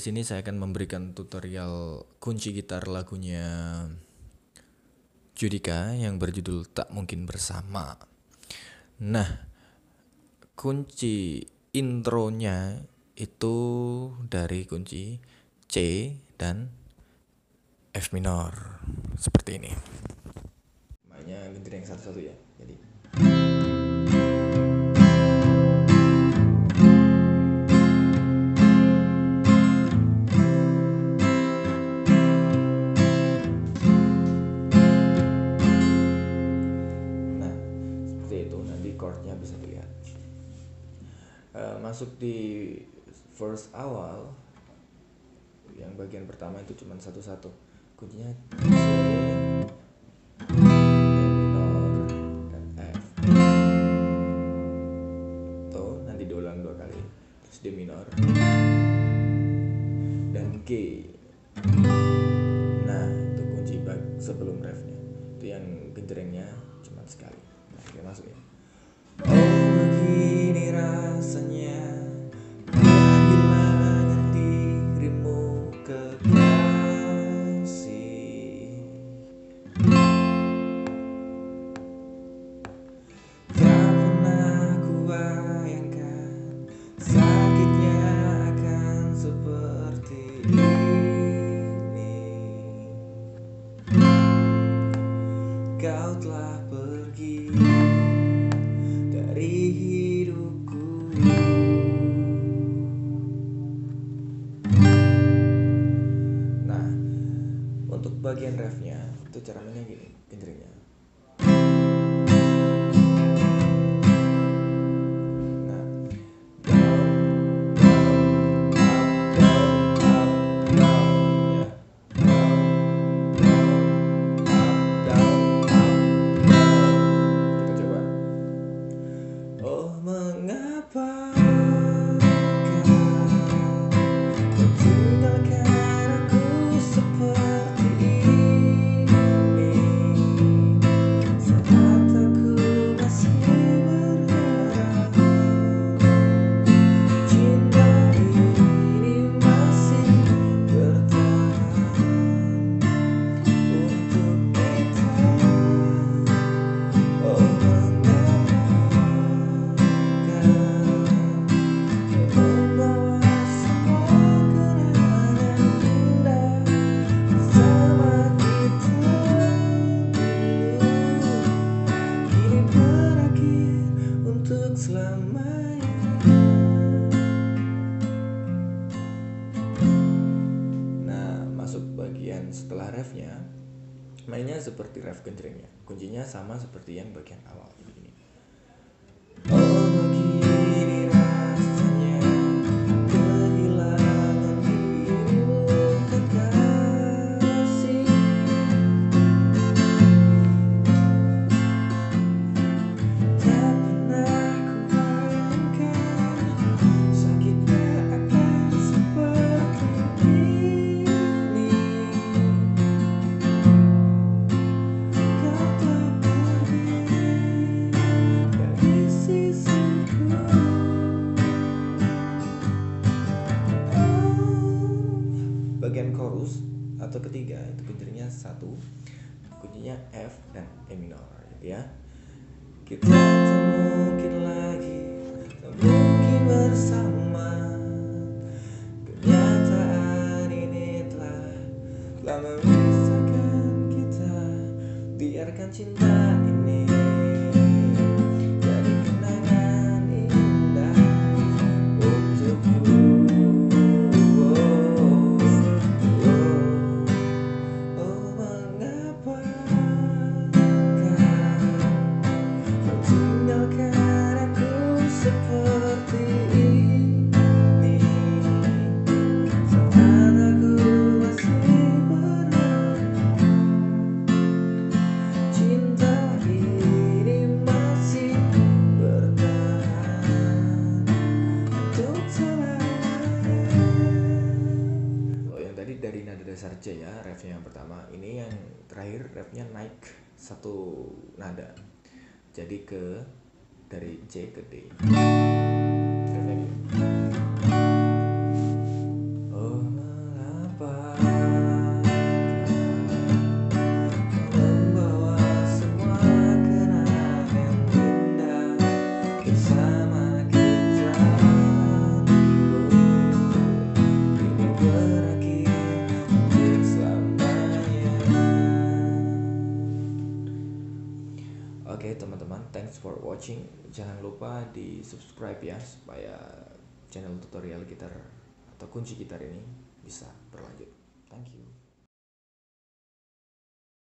di sini saya akan memberikan tutorial kunci gitar lagunya Judika yang berjudul Tak Mungkin Bersama. Nah, kunci intronya itu dari kunci C dan F minor seperti ini. Mainnya genjreng satu-satu ya. Jadi chordnya bisa dilihat. Masuk di verse awal yang bagian pertama itu cuma satu-satu, kuncinya C, D minor, dan F. Tuh, nanti diulang dua kali, terus D minor dan G. Nah, itu kunci sebelum refnya, itu yang genjrengnya cuma sekali. Nah, kita masuk ya. Begini rasanya kehilangan dirimu kekasih, tak pernah ku bayangkan sakitnya akan seperti ini. Kau telah pergi dari hidupku, nah untuk bagian refnya itu cara mainnya gini, genjrengnya. Setelah refnya mainnya seperti ref genjrengnya, kuncinya sama seperti yang bagian awal begini. Bagian chorus atau ketiga itu genjrengnya satu, kuncinya F dan E minor ya. Kita mungkin lagi, tak mungkin bersama. Kenyataan ini telah memisahkan kita. Biarkan cinta ini jadi kenangan indah untukku. Dari nada dasar C ya, refnya yang pertama. Ini yang terakhir refnya naik satu nada, jadi ke dari C ke D. Oh. Thanks for watching. Jangan lupa di subscribe ya, supaya channel tutorial gitar atau kunci gitar ini bisa berlanjut. Thank you.